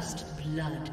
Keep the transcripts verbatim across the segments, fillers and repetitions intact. First blood.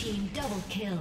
team double kill.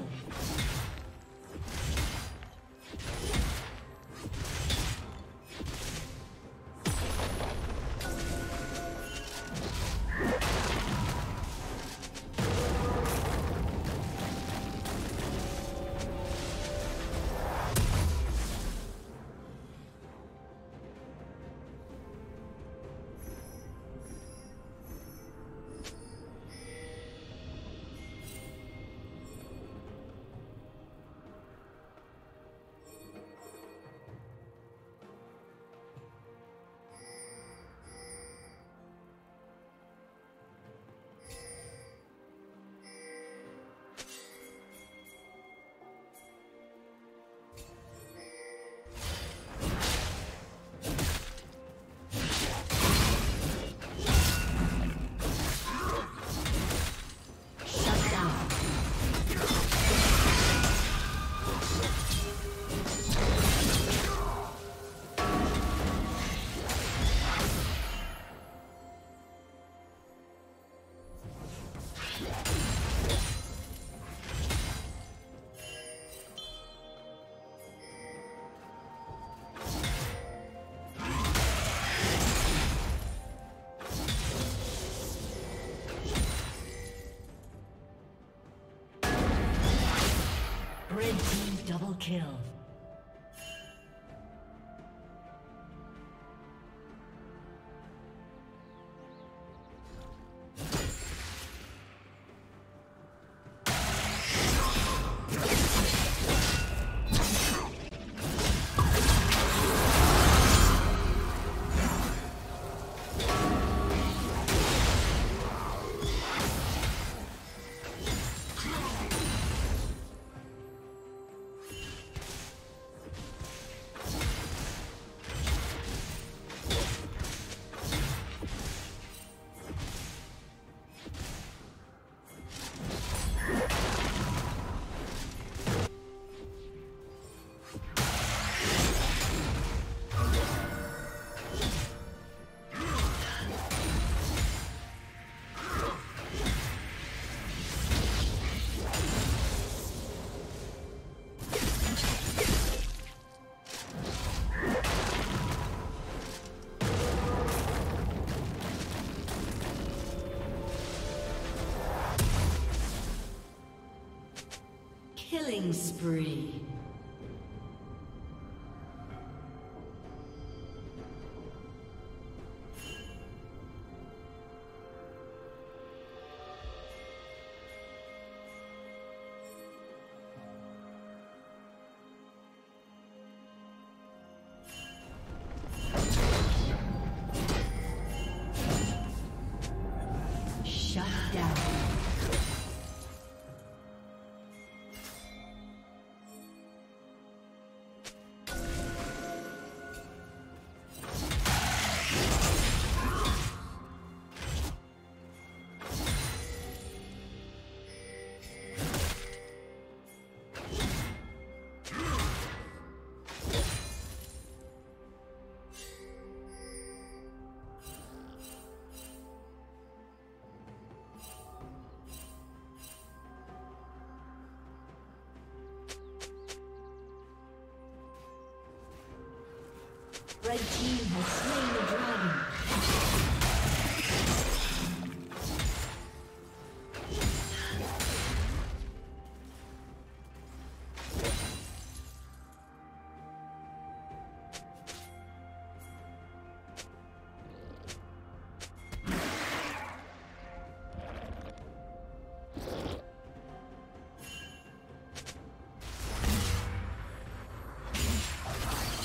Double kill. Killing spree. Red team has slain the dragon.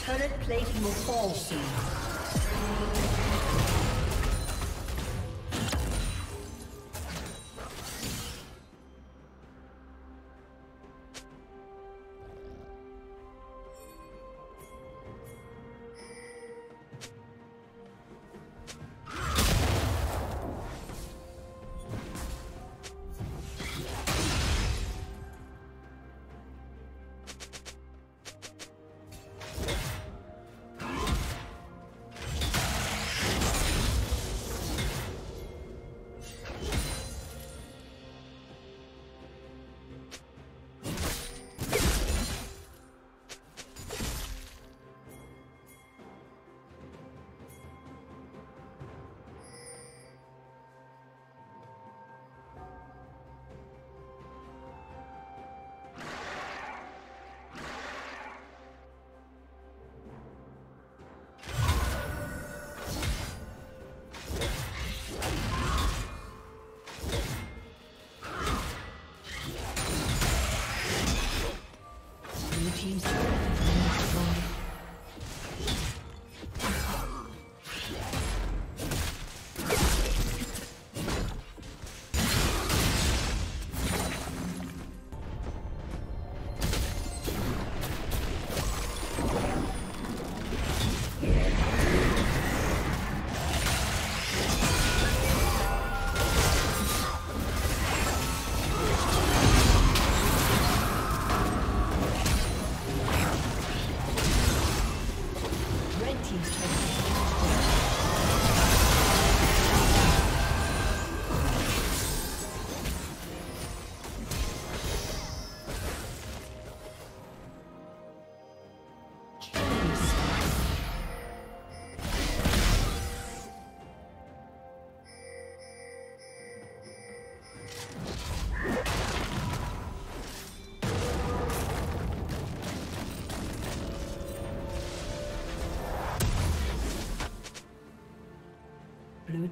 Turret plating will fall soon. team's turret has been destroyed. Blue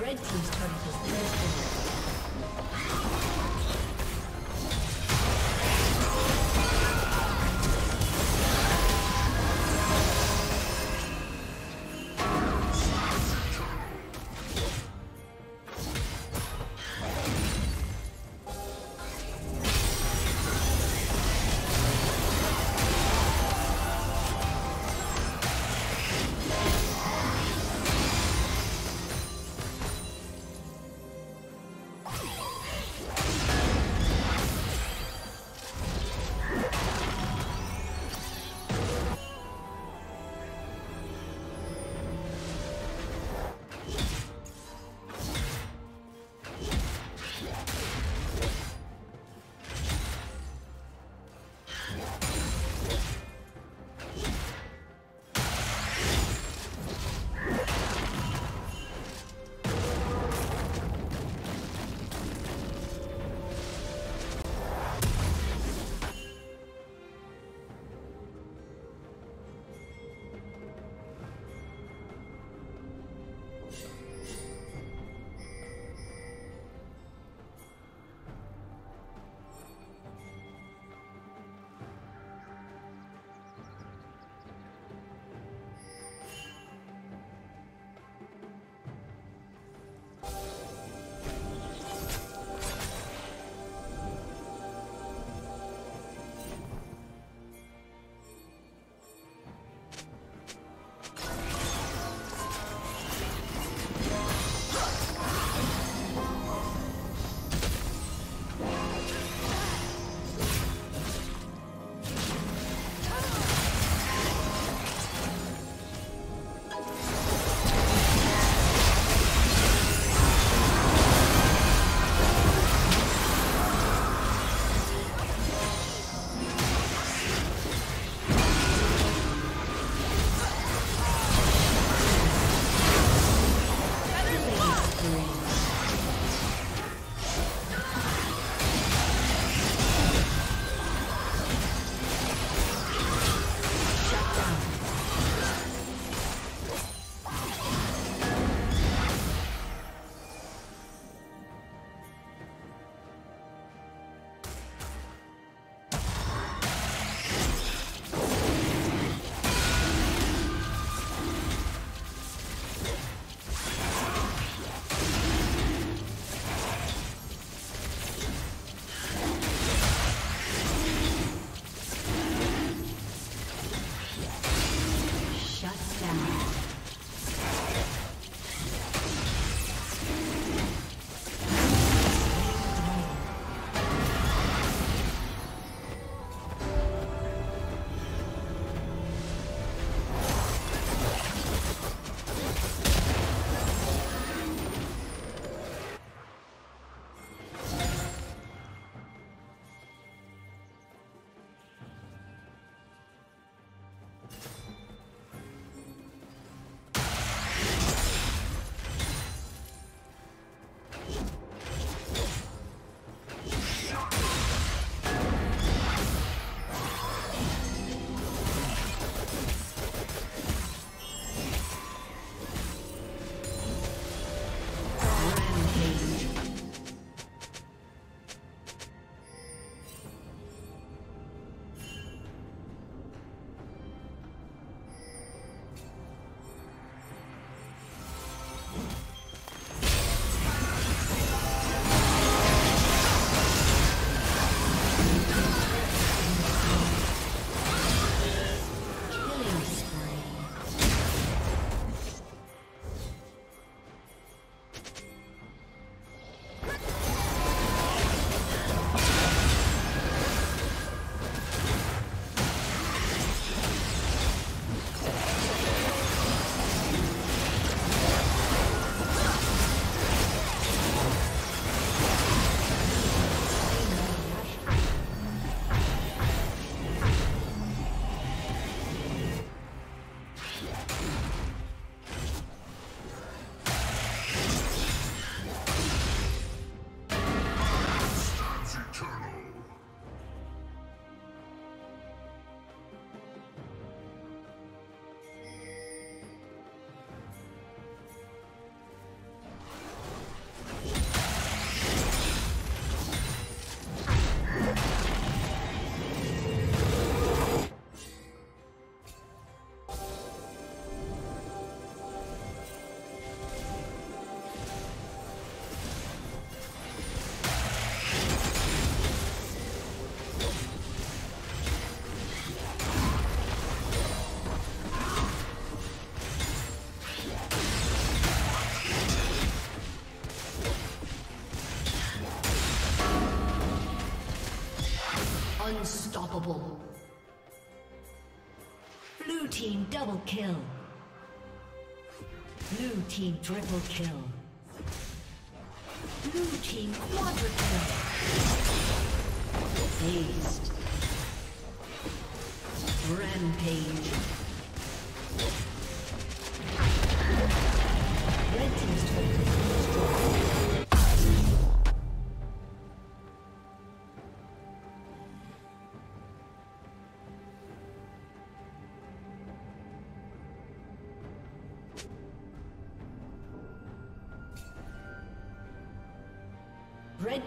Red team's turret has been destroyed. Unstoppable. Blue team double kill. Blue team triple kill. Blue team quadra kill. Dazed. Rampage. Red team's turret is destroyed. Red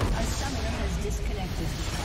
A summoner has disconnected.